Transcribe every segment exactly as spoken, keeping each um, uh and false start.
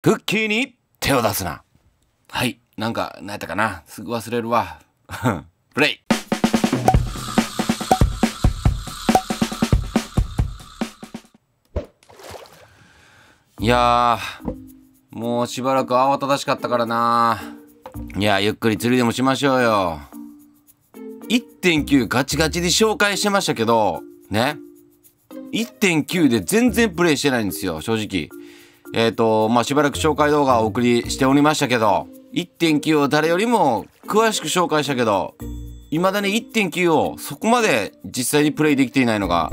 クッキーに手を出すな。はい。なんか、何やったかな。すぐ忘れるわ。プレイ。いやー、もうしばらく慌ただしかったからな。いやー、ゆっくり釣りでもしましょうよ。いってんきゅう ガチガチで紹介してましたけど、ね。いってんきゅう で全然プレイしてないんですよ、正直。えっと、まあ、しばらく紹介動画をお送りしておりましたけど、いってんきゅう を誰よりも詳しく紹介したけど、未だに いってんきゅう をそこまで実際にプレイできていないのが、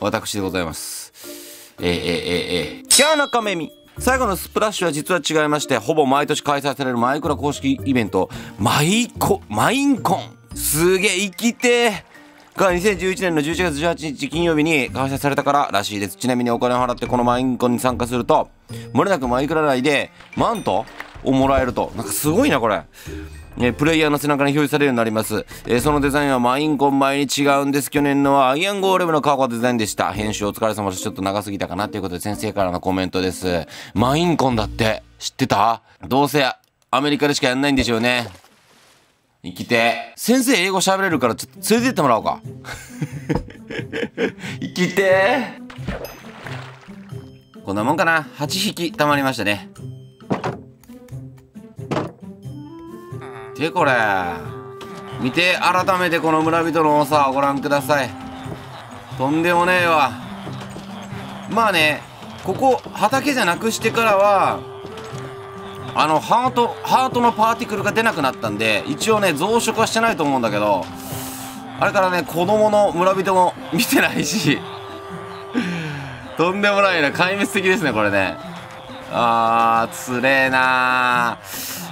私でございます。えー、えー、えー、えー、今日のカメミ。最後のスプラッシュは実は違いまして、ほぼ毎年開催されるマイクラ公式イベント、マイコ、マインコン。すげえ、生きてー。がにせんじゅういちねんのじゅういちがつじゅうはちにち金曜日に開催されたかららしいです。ちなみにお金を払ってこのマインコンに参加すると漏れなくマイクラ内でマントをもらえると。なんかすごいなこれ、ね、プレイヤーの背中に表示されるようになります、えー、そのデザインはマインコン前に違うんです。去年のはアイアンゴーレムのカーゴデザインでした。編集お疲れ様です。ちょっと長すぎたかなということで先生からのコメントです。マインコンだって知ってた？どうせアメリカでしかやんないんでしょうね。生きて。先生英語喋れるからちょっと連れてってもらおうか。生きて。こんなもんかな。はっぴきたまりましたね。で、これ。見て、改めてこの村人の多さをご覧ください。とんでもねえわ。まあね、ここ畑じゃなくしてからは、あのハートハートのパーティクルが出なくなったんで、一応ね増殖はしてないと思うんだけど、あれからね子供の村人も見てないしとんでもないな、壊滅的ですねこれね。あーつれえな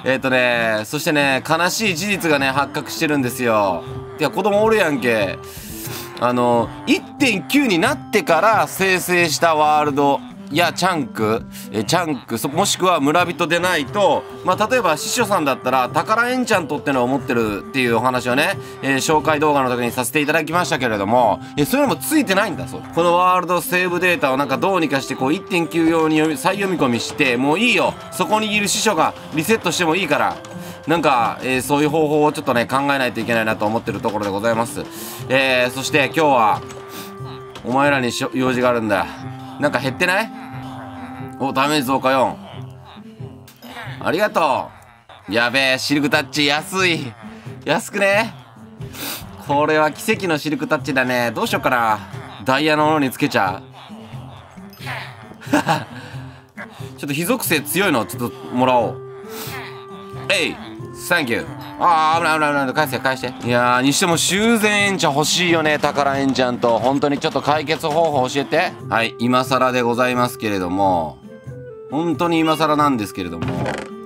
ー。えっとね、そしてね悲しい事実がね発覚してるんですよ。いや子供おるやんけ。あの いってんきゅう になってから生成したワールドいやチャンクえチャンクそもしくは村人でないと、まあ、例えば師匠さんだったら宝エンチャントってのを持ってるっていうお話をね、えー、紹介動画の時にさせていただきましたけれども、えー、そういうのもついてないんだそう。このワールドセーブデータをなんかどうにかしてこう いってんきゅう 用に読み再読み込みして、もういいよそこにいる師匠がリセットしてもいいからなんか、えー、そういう方法をちょっとね考えないといけないなと思ってるところでございます、えー、そして今日はお前らにしょ用事があるんだ。なんか減ってない？お、ダメージ増加よん。ありがとう。やべえ、シルクタッチ安い。安くね？これは奇跡のシルクタッチだね。どうしようかな。ダイヤのものにつけちゃう。ちょっと火属性強いのちょっともらおう。えい、サンキュー。ああ、危ない危ない危ない。返して返して。いやー、にしても修繕エンチャン欲しいよね。宝エンチャンと。本当にちょっと解決方法教えて。はい、今更でございますけれども、本当に今更なんですけれども、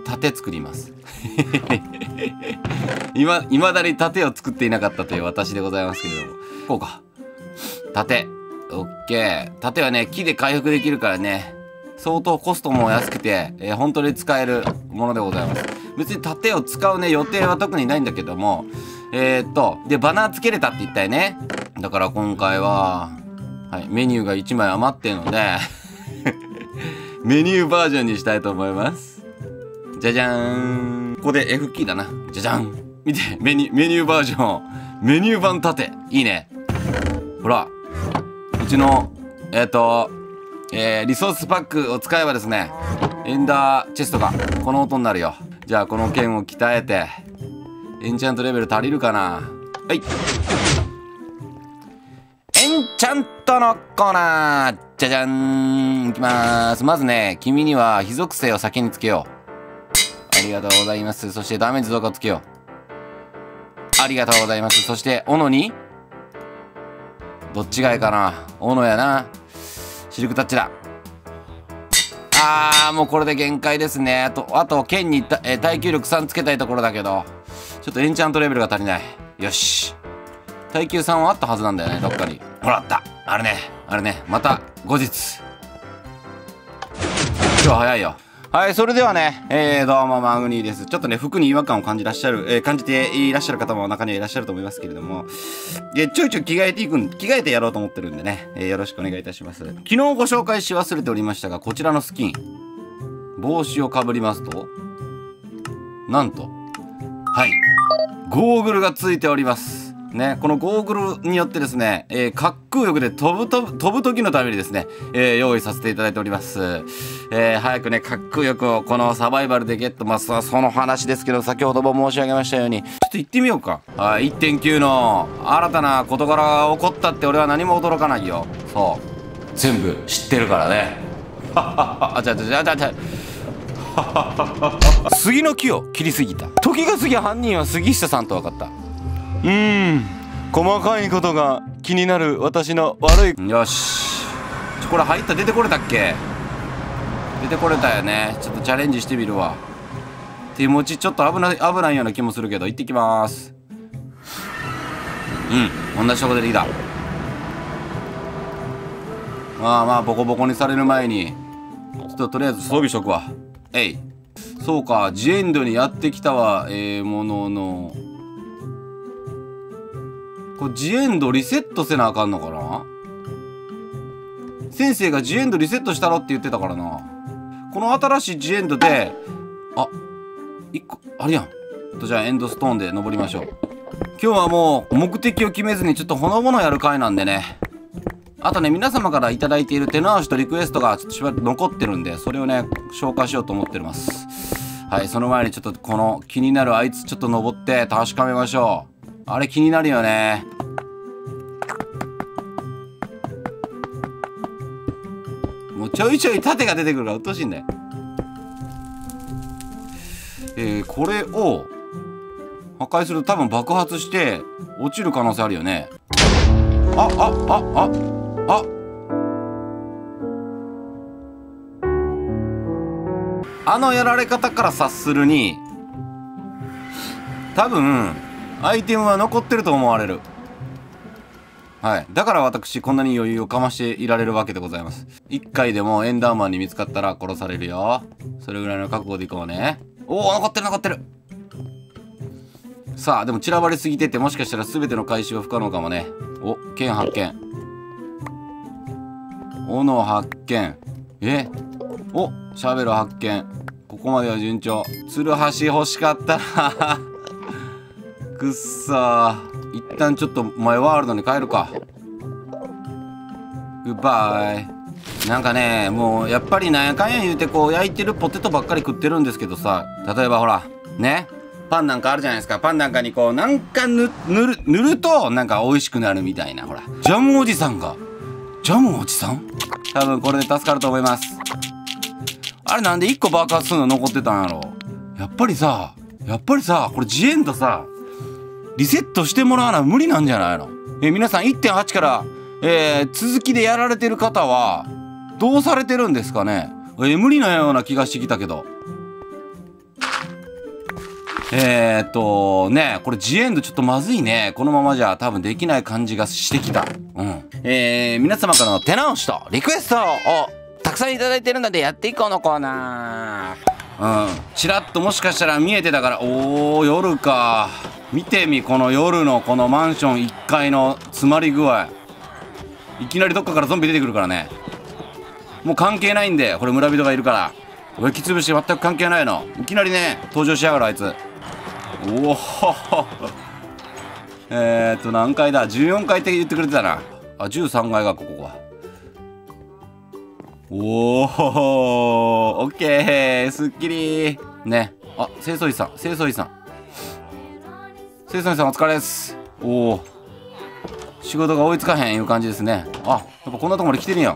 盾作ります。今、いまだに盾を作っていなかったという私でございますけれども。こうか。盾。オッケー。盾はね、木で回復できるからね、相当コストも安くて、えー、本当に使えるものでございます。別に盾を使うね、予定は特にないんだけども。えー、っと、で、バナーつけれたって言ったよね。だから今回は、はい、メニューがいちまい余ってるので、メニューバージョンにしたいと思います。じゃじゃーん。ここで F キーだな。じゃじゃん。見て、メニュー、メニューバージョン。メニュー版盾。いいね。ほら、うちの、えー、っと、えー、リソースパックを使えばですね、エンダーチェストがこの音になるよ。じゃあこの剣を鍛えて、エンチャントレベル足りるかな。はい、エンチャントのコーナー。じゃじゃん、いきまーす。まずね、君には火属性を先につけよう。ありがとうございます。そしてダメージ増加をつけよう。ありがとうございます。そして斧にどっちがいいかな。斧やな。シルクタッチだ。あー、もうこれで限界ですね。あと、あと剣に、えー、耐久力さんつけたいところだけど、ちょっとエンチャントレベルが足りない。よし。耐久さんはあったはずなんだよね、どっかに。ほら、あった。あれね、あれね。また、後日。今日早いよ。はい、それではね、えー、どうも、マグニーです。ちょっとね、服に違和感を感じらっしゃる、えー、感じていらっしゃる方も中にはいらっしゃると思いますけれども、えー、ちょいちょい着替えていくん、着替えてやろうと思ってるんでね、えー、よろしくお願いいたします。昨日ご紹介し忘れておりましたが、こちらのスキン、帽子をかぶりますと、なんと、はい、ゴーグルがついております。ね、このゴーグルによってですね、えー、滑空力で飛ぶと飛ぶ時のためにですね、えー、用意させていただいております。えー、早くね、滑空力をこのサバイバルでゲット、まあ、その話ですけど、先ほども申し上げましたように、ちょっと行ってみようか。はい、いってんきゅう の新たな事柄が起こったって俺は何も驚かないよ。そう。全部知ってるからね。はっはっは、あちゃちゃちゃちゃ。杉の木を切りすぎた。時が過ぎ犯人は杉下さんと分かった。うーん、細かいことが気になる私の悪い。よし、ちょこれ入った、出てこれたっけ、出てこれたよね。ちょっとチャレンジしてみるわ。手持ちちょっと危ない危ないような気もするけど、行ってきます。うん、同じとこ出てきた。まあまあボコボコにされる前にちょっととりあえず装備しとくわ。えい、そうか、ジエンドにやってきたわ。ええー、もののこれジエンドリセットせなあかんのかな。先生がジエンドリセットしたろって言ってたからな。この新しいジエンドで、あ、一個あるやん。じゃあエンドストーンで登りましょう。今日はもう目的を決めずにちょっとほのぼのやる回なんでね。あとね、皆様から頂いている手直しとリクエストがちょっとしばらく残ってるんで、それをね紹介しようと思ってます。はい、その前にちょっとこの気になるあいつちょっと登って確かめましょう。あれ気になるよね。もうちょいちょい盾が出てくるからうっとうしいんだよ。えー、これを破壊すると多分爆発して落ちる可能性あるよね。ああああああ、あのやられ方から察するに多分アイテムは残ってると思われる。はい。だから私、こんなに余裕をかましていられるわけでございます。一回でもエンダーマンに見つかったら殺されるよ。それぐらいの覚悟でいこうね。おお、残ってる残ってる。さあ、でも散らばりすぎてて、もしかしたら全ての回収は不可能かもね。お、剣発見。斧発見。え？お、シャベル発見。ここまでは順調。ツルハシ欲しかったな。くっさー、一旦ちょっとマイワールドに帰るか。グッバイ。なんかね、もうやっぱりなんやかんや言うてこう焼いてるポテトばっかり食ってるんですけどさ、例えばほらね、パンなんかあるじゃないですか。パンなんかにこうなんか 塗, 塗, る塗るとなんか美味しくなるみたいな。ほらジャムおじさんが、ジャムおじさん多分これで助かると思います。あれなんでいっこ爆発するの残ってたんやろ。やっぱりさやっぱりさこれジエンドさリセットしてもらわな無理なんじゃないの。え、皆さん いってんはち から、えー、続きでやられてる方はどうされてるんですかね。え、無理なような気がしてきたけど。えーっとね、これジエンドちょっとまずいね。このままじゃ多分できない感じがしてきた。うん。えー、皆様からの手直しとリクエストをたくさんいただいてるのでやっていこうのコーナー。うん。ちらっともしかしたら見えてたから、おー、夜か。見てみ、この夜のこのマンションいっかいの詰まり具合。いきなりどっかからゾンビ出てくるからね。もう関係ないんで、これ村人がいるから。お焼き潰し全く関係ないの。いきなりね、登場しやがるあいつ。おおえーっと、何階だ ?じゅうよんかいって言ってくれてたな。あ、じゅうさんかいがここか。おおオッケー、すっきりね。あ、清掃員さん、清掃員さん。清掃員さんお疲れです。おお、仕事が追いつかへんいう感じですね。あ、やっぱこんなとこまで来てるんや。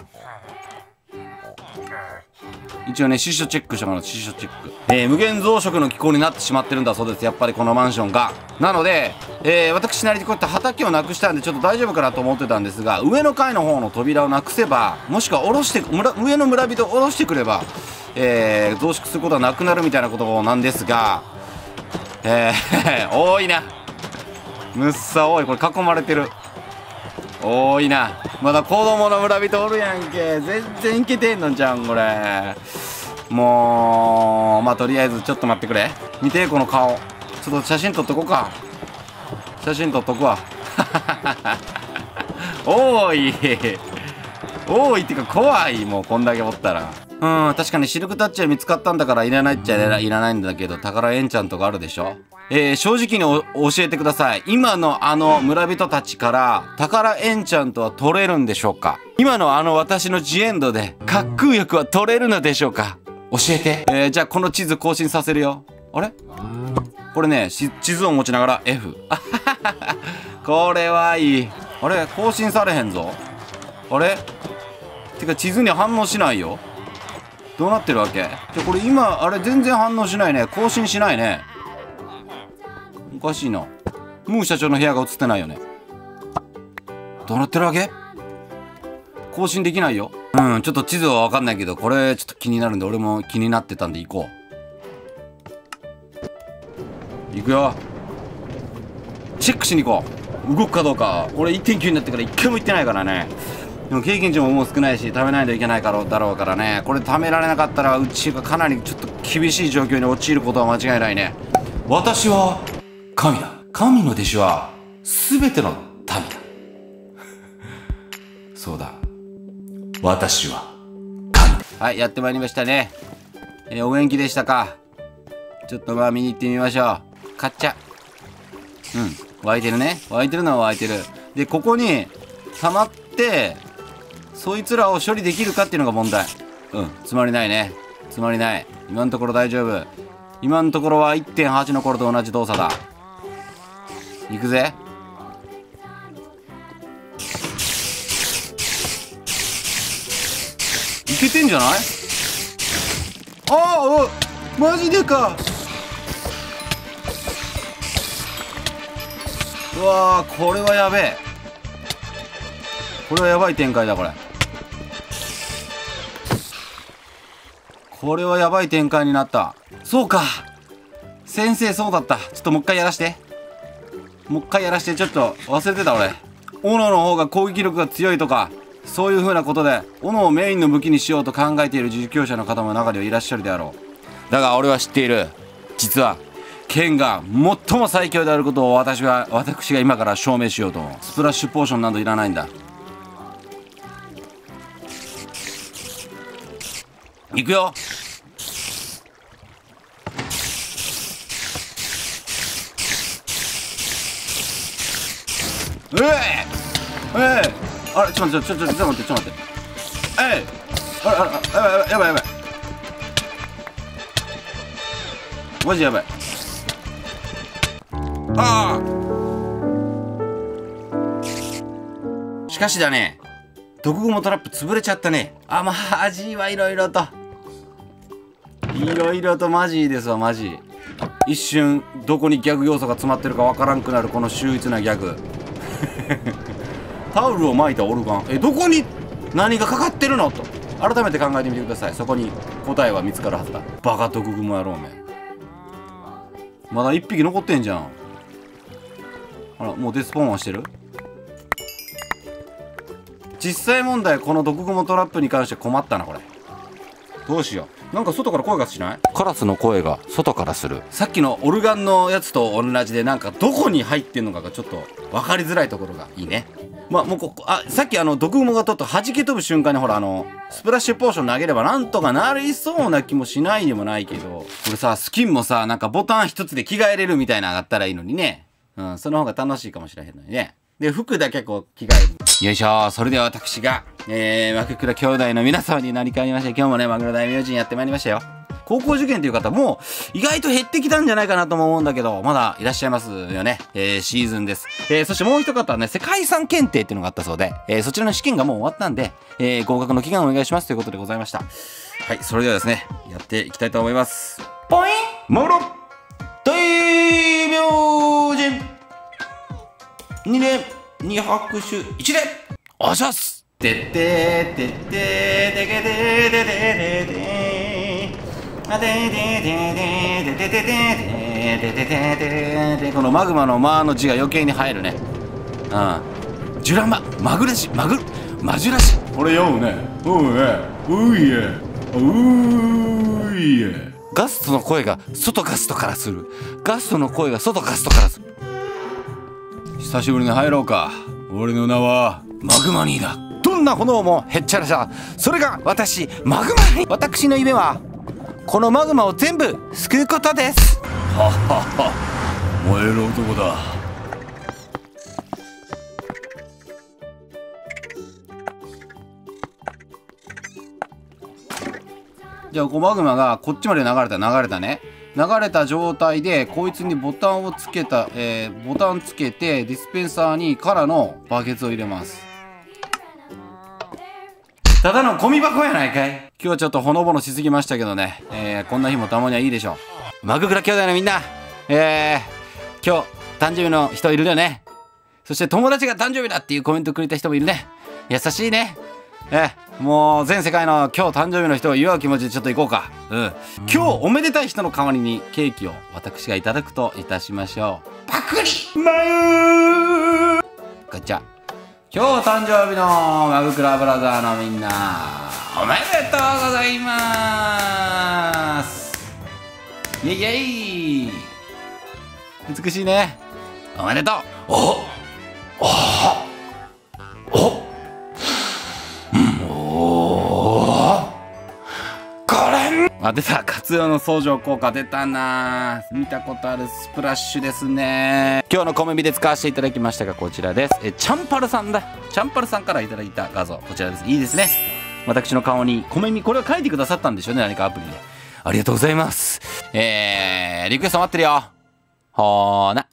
一応ね、死所チェックしてもらう。死所チェック、えー、無限増殖の気候になってしまってるんだそうです。やっぱりこのマンションがなので、えー、私なりにこうやって畑をなくしたんでちょっと大丈夫かなと思ってたんですが、上の階の方の扉をなくせば、もしくは下ろして村上の村人を下ろしてくれば、えー、増殖することはなくなるみたいなことなんですが、えー、多いな。むっさ多い。これ囲まれてる。多いな。まだ子供の村人おるやんけ。全然いけてんのじゃんこれ。もうまあとりあえずちょっと待ってくれ。見てこの顔。ちょっと写真撮っとこうか。写真撮っとくわ。多い多いっていうか怖い。もうこんだけおったら。うん、確かにシルクタッチは見つかったんだからいらないっちゃいらないんだけど、宝エンチャントがあるでしょ。えー、正直に教えてください。今のあの村人たちから宝エンチャントは取れるんでしょうか。今のあの私のジエンドで滑空翼は取れるのでしょうか。教えて。えー、じゃあこの地図更新させるよ。あれこれね、地図を持ちながら F。あははは。これはいい。あれ更新されへんぞ。あれてか地図に反応しないよ。どうなってるわけ？で、これ今、あれ全然反応しないね。更新しないね。おかしいな。ムー社長の部屋が映ってないよね。どうなってるわけ？更新できないよ。うん、ちょっと地図はわかんないけど、これちょっと気になるんで、俺も気になってたんで行こう。行くよ。チェックしに行こう。動くかどうか。俺 いってんきゅう になってから一回も行ってないからね。でも経験値ももう少ないし、貯めないといけないからだろうからね。これ貯められなかったら、うちがかなりちょっと厳しい状況に陥ることは間違いないね。私は、神だ。神の弟子は、すべての民だ。そうだ。私は、神だ。はい、やってまいりましたね。えー、お元気でしたか。ちょっとまあ見に行ってみましょう。カッチャ。うん。湧いてるね。湧いてるのは湧いてる。で、ここに、溜まって、そいつらを処理できるかっていうのが問題。うん、詰まりないね。詰まりない。今のところ大丈夫。今のところは いってんはち の頃と同じ動作だ。行くぜ。いけてんじゃない？ああ、マジでか。うわー、これはやべえ。これはやばい展開だ、これ。これはやばい展開になった。そうか。先生、そうだった。ちょっともう一回やらして。もう一回やらして。ちょっと忘れてた、俺。斧の方が攻撃力が強いとか、そういう風なことで、斧をメインの武器にしようと考えている実況者の方も中にはいらっしゃるであろう。だが、俺は知っている。実は、剣が最も最強であることを私は、私が今から証明しようと思う。スプラッシュポーションなどいらないんだ。行くよ。うえええ、あれちょっと待って、ちょっと待ってちょっと待って、えい、あれあれやばいやばいやばい、マジやばい、ああ、しかしだね、毒蜘蛛トラップ潰れちゃったね。あ、まあ味はいろいろといろいろとマジですわ、マジ。一瞬どこにギャグ要素が詰まってるかわからんくなるこの秀逸なギャグ。タオルを巻いたオルガン。え、どこに何がかかってるのと改めて考えてみてください。そこに答えは見つかるはずだ。バカ毒蜘蛛野郎め。まだ一匹残ってんじゃん。あら、もうデスポーンはしてる。実際問題、この毒蜘蛛トラップに関して困ったな、これ。どうしよう。なんか外から声がしない？カラスの声が外からする。さっきのオルガンのやつと同じで、なんかどこに入ってんのかがちょっと分かりづらいところがいいね。まあ、もうここ、あ、さっきあの、毒蜘蛛がちょっと弾け飛ぶ瞬間にほらあの、スプラッシュポーション投げればなんとかなりそうな気もしないでもないけど、これさ、スキンもさ、なんかボタン一つで着替えれるみたいなのがあったらいいのにね。うん、その方が楽しいかもしれへんのにね。で、服だけこう着替える。よいしょ。それでは私が、えー、マククラ兄弟の皆様になりかわりまして、今日もね、マクロ大名人やってまいりましたよ。高校受験という方も、意外と減ってきたんじゃないかなとも思うんだけど、まだいらっしゃいますよね。えー、シーズンです。えー、そしてもう一方はね、世界遺産検定っていうのがあったそうで、えー、そちらの試験がもう終わったんで、えー、合格の祈願をお願いしますということでございました。はい、それではですね、やっていきたいと思います。ポインマロ大名人にねんに拍手いちねんおしゃすてっててっててけててててあててててててててててて、このマグマの「マ」の字が余計に入るね。うん、ジュラママグラシマグマジュラシ、これ読むね。おうえういえういえ、ガストの声が外ガストからする。ガストの声が外ガストからする。久しぶりに入ろうか。俺の名はマグマニーだ。どうんな炎もへっちゃらさ。それが私マグマ。私の夢はこのマグマを全部救うことです。ははは、燃える男だ。じゃあこうマグマがこっちまで流れた流れたね流れた状態で、こいつにボタンをつけた、えー、ボタンつけて、ディスペンサーにからのバケツを入れます。ただのゴミ箱やないかい。今日はちょっとほのぼのしすぎましたけどね。えー、こんな日もたまにはいいでしょう。マグクラ兄弟のみんな、えー、今日、誕生日の人いるよね。そして友達が誕生日だっていうコメントくれた人もいるね。優しいね。ええ、もう全世界の今日誕生日の人を祝う気持ちでちょっと行こうか。うん。今日おめでたい人の代わりにケーキを私がいただくといたしましょう。パクリマグガチャ。今日誕生日のマグクラブラザーのみんな、おめでとうございまーす。イェイイェイ。美しいね。おめでとう。おおおおあ、出た。カツオの相乗効果出たな。見たことあるスプラッシュですね。今日のコメビで使わせていただきましたが、こちらです。え、チャンパルさんだ。チャンパルさんからいただいた画像。こちらです。いいですね。私の顔にコメビ、これを書いてくださったんでしょうね。何かアプリで。ありがとうございます。えー、リクエスト待ってるよ。ほーな。